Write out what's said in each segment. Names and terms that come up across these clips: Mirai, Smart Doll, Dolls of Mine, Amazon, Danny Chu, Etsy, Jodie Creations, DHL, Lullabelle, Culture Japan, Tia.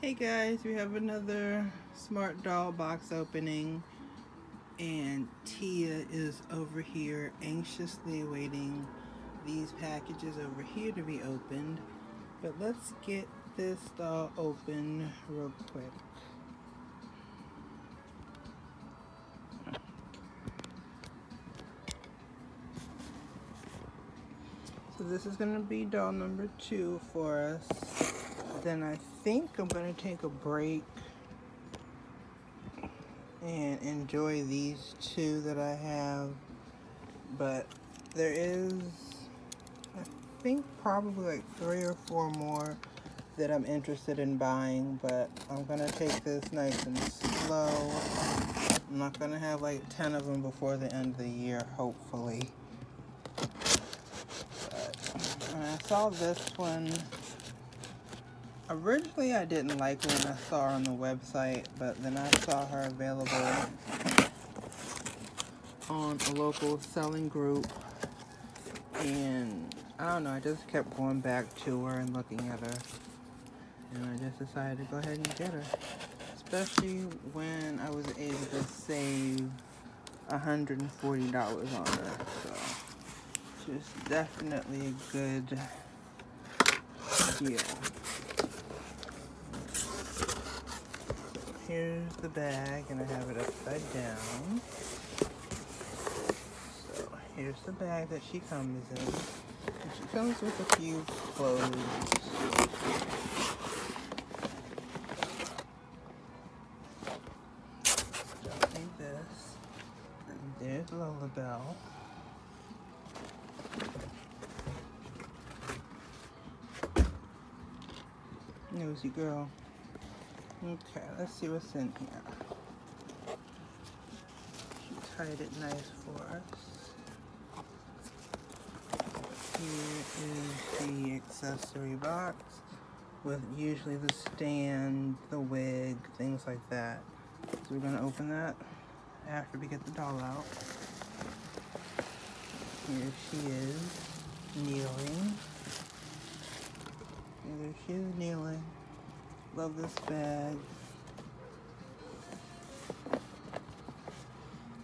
Hey guys, we have another Smart Doll box opening, and Tia is over here anxiously waiting these packages over here to be opened. But let's get this doll open real quick. So this is going to be doll number 2 for us. Then I think I'm going to take a break and enjoy these two that I have. But there is, I think, probably like 3 or 4 more that I'm interested in buying. But I'm going to take this nice and slow. I'm not going to have like 10 of them before the end of the year, hopefully. But when I saw this one, originally I didn't like her when I saw her on the website, but then I saw her available on a local selling group, and I don't know, I just kept going back to her and looking at her, and I just decided to go ahead and get her, especially when I was able to save $140 on her. So she's definitely a good deal. Here's the bag, and I have it upside down. So here's the bag that she comes in. And she comes with a few clothes. Just like this. And there's Lullabelle. Nosy girl. Okay, let's see what's in here. She tied it nice for us. Here is the accessory box with usually the stand, the wig, things like that. So we're going to open that after we get the doll out. Here she is, kneeling. And there she is, kneeling. Love this bag.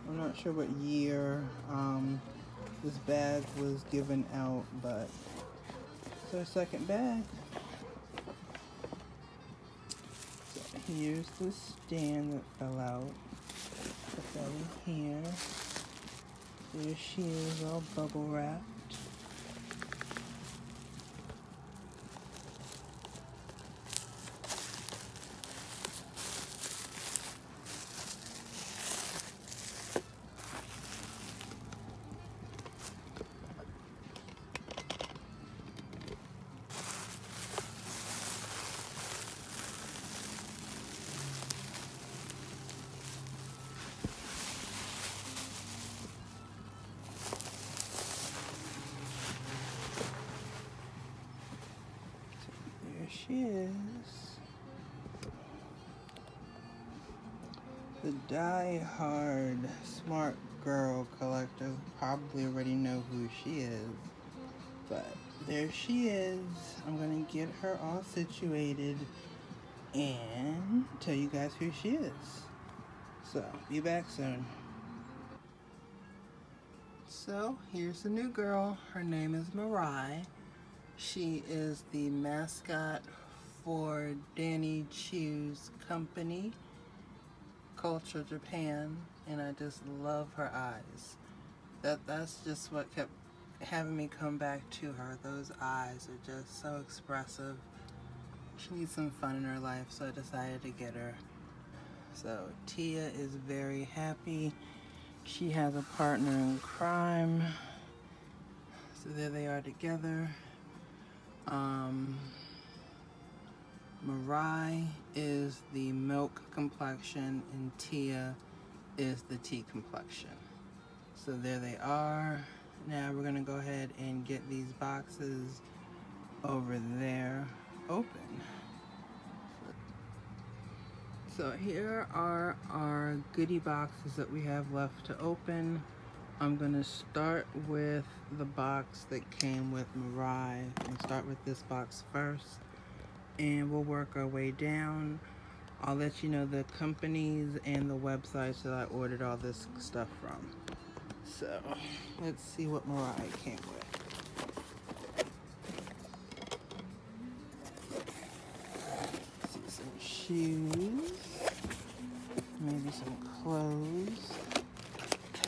I'm not sure what year this bag was given out, but it's our second bag. So here's the stand that fell out. Put that in here. There she is, all bubble wrapped. She is. The die-hard smart girl collective probably already know who she is, but there she is. I'm gonna get her all situated and tell you guys who she is. So be back soon. So here's the new girl. Her name is Mirai. She is the mascot for Danny Chu's company, Culture Japan, and I just love her eyes. That's just what kept having me come back to her. Those eyes are just so expressive. She needs some fun in her life, so I decided to get her. So Tia is very happy. She has a partner in crime. So there they are together. Mirai is the milk complexion and Tia is the tea complexion. So there they are. Now we're gonna go ahead and get these boxes over there open. So here are our goodie boxes that we have left to open. I'm going to start with the box that came with Mirai. I'm going to start with this box first. and we'll work our way down. I'll let you know the companies and the websites that I ordered all this stuff from. So let's see what Mirai came with. Let's see, some shoes, maybe some clothes.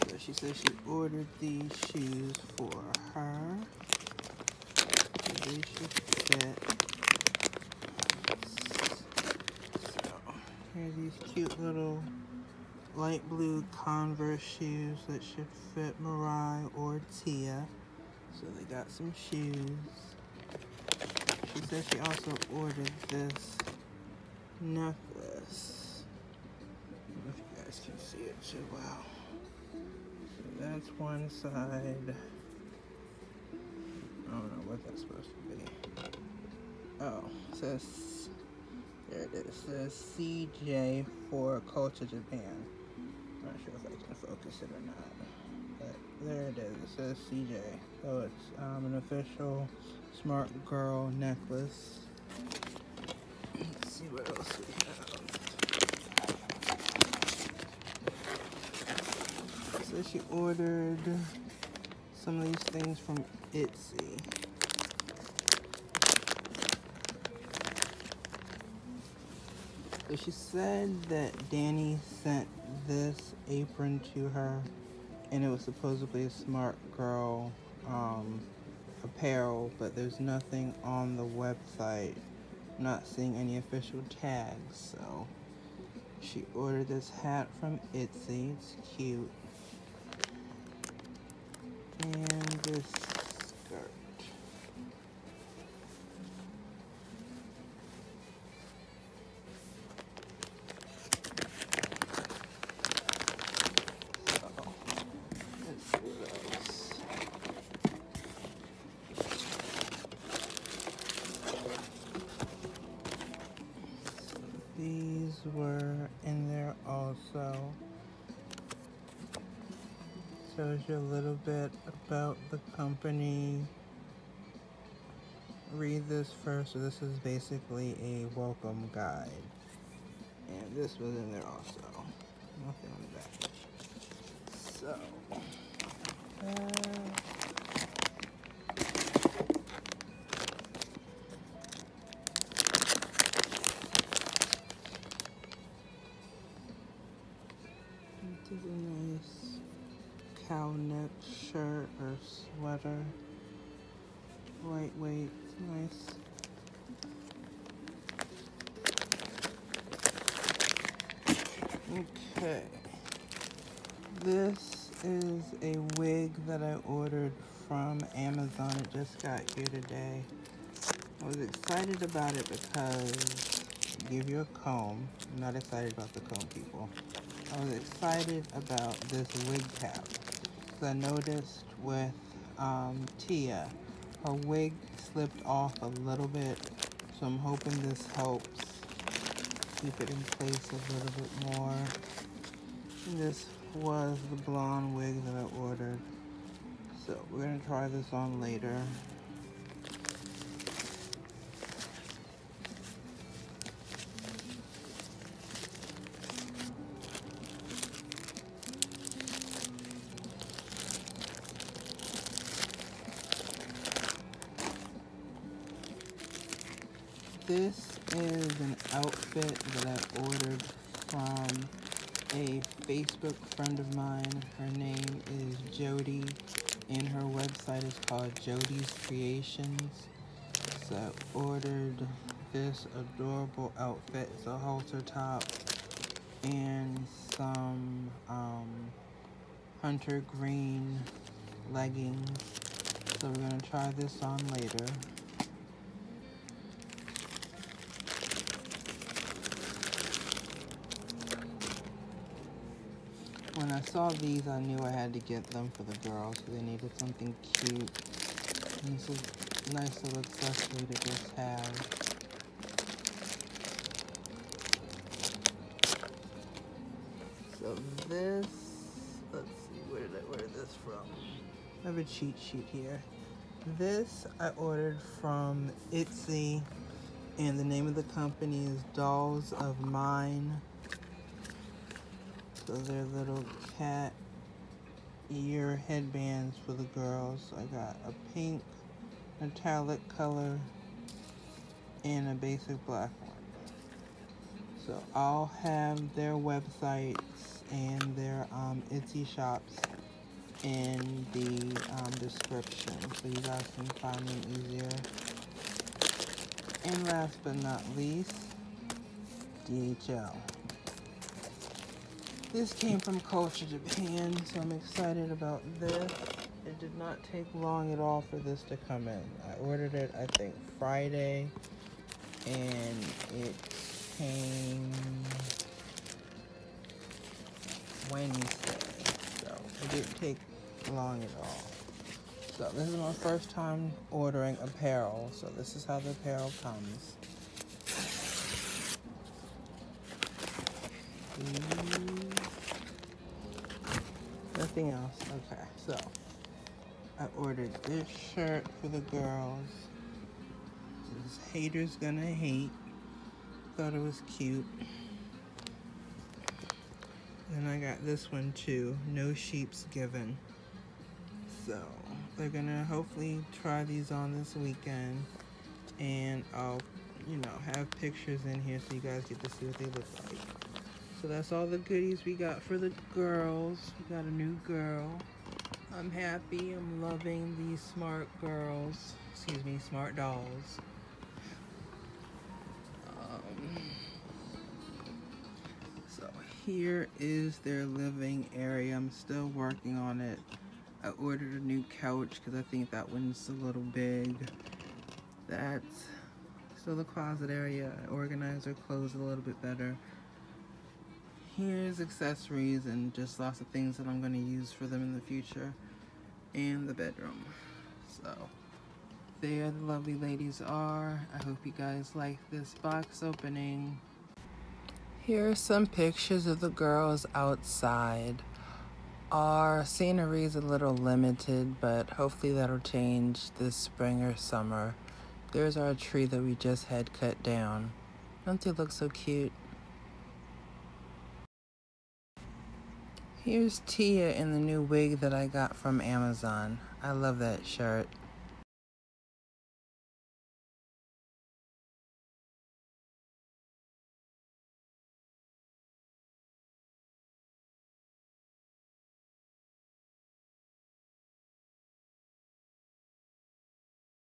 So she said she ordered these shoes for her. So they should fit. Here's these cute little light blue Converse shoes that should fit Mirai or Tia. So they got some shoes. She said she also ordered this necklace. I don't know if you guys can see it too well. So that's one side. I don't know what that's supposed to be. Oh, it says... there it is. It says CJ for Culture Japan. I'm not sure if I can focus it or not. But there it is. It says CJ. So it's an official Smart Girl necklace. Let's see what else we have. So she ordered some of these things from Etsy. So she said that Danny sent this apron to her, and it was supposedly a Smart Girl apparel, but there's nothing on the website. I'm not seeing any official tags, so she ordered this hat from Etsy. It's cute. And this skirt. Were in there also. Shows you a little bit about the company. Read this first. So this is basically a welcome guide. And this was in there also. Nothing on the back. So this is a nice cow neck shirt or sweater. Lightweight, nice. Okay. This is a wig that I ordered from Amazon. It just got here today. I was excited about it because I give you a comb. I'm not excited about the comb, people. I was excited about this wig cap because I noticed with Tia, her wig slipped off a little bit, so I'm hoping this helps keep it in place a little bit more. And this was the blonde wig that I ordered, so we're going to try this on later. This is an outfit that I ordered from a Facebook friend of mine. Her name is Jodie, and her website is called Jodie's Creations. So I ordered this adorable outfit. It's a halter top and some hunter green leggings. So we're going to try this on later. When I saw these, I knew I had to get them for the girls, so they needed something cute. And this is a nice little accessory to just have. So this, let's see, where did I order this from? I have a cheat sheet here. This I ordered from Etsy, and the name of the company is Dolls of Mine. So they're little cat ear headbands for the girls. I got a pink, metallic color, and a basic black one. So I'll have their websites and their Etsy shops in the description, so you guys can find them easier. And last but not least, DHL. This came from Culture Japan, so I'm excited about this. It did not take long at all for this to come in. I ordered it, I think, Friday, and it came Wednesday. So it didn't take long at all. So this is my first time ordering apparel. So this is how the apparel comes. Nothing else. Okay, so I ordered this shirt for the girls. This is Haters Gonna Hate. Thought it was cute. Then I got this one too, No Sheeps Given. So they're gonna hopefully try these on this weekend, and I'll, you know, have pictures in here so you guys get to see what they look like. So that's all the goodies we got for the girls. We got a new girl. I'm happy. I'm loving these smart girls. Excuse me, smart dolls. Here is their living area. I'm still working on it. I ordered a new couch because I think that one's a little big. That's still the closet area. I organized their clothes a little bit better. Here's accessories and just lots of things that I'm going to use for them in the future. And the bedroom. So there the lovely ladies are. I hope you guys like this box opening. Here are some pictures of the girls outside. Our scenery is a little limited, but hopefully that'll change this spring or summer. There's our tree that we just had cut down. Don't they look so cute? Here's Tia in the new wig that I got from Amazon. I love that shirt.